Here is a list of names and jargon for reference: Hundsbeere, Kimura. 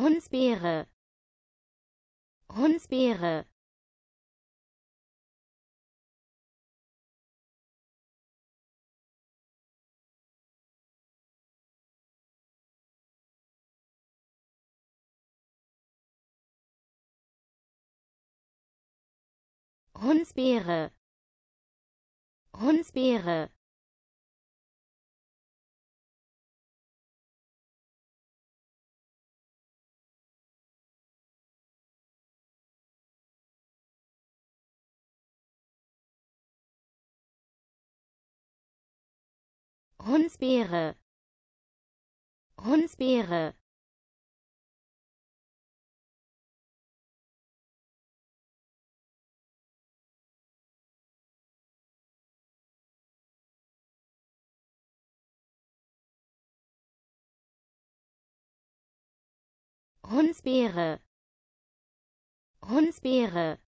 Hundsbeere, Hundsbeere. Hundsbeere, Hundsbeere. Hundsbeere, Hundsbeere. Hundsbeere, Hundsbeere.